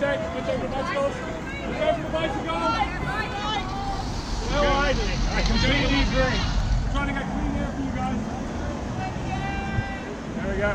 We're trying to get clean air for you guys. There we go.